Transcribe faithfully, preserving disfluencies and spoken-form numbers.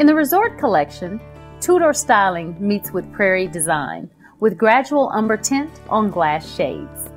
In the Resort Collection, Tudor styling meets with prairie design, with gradual umber tint on glass shades.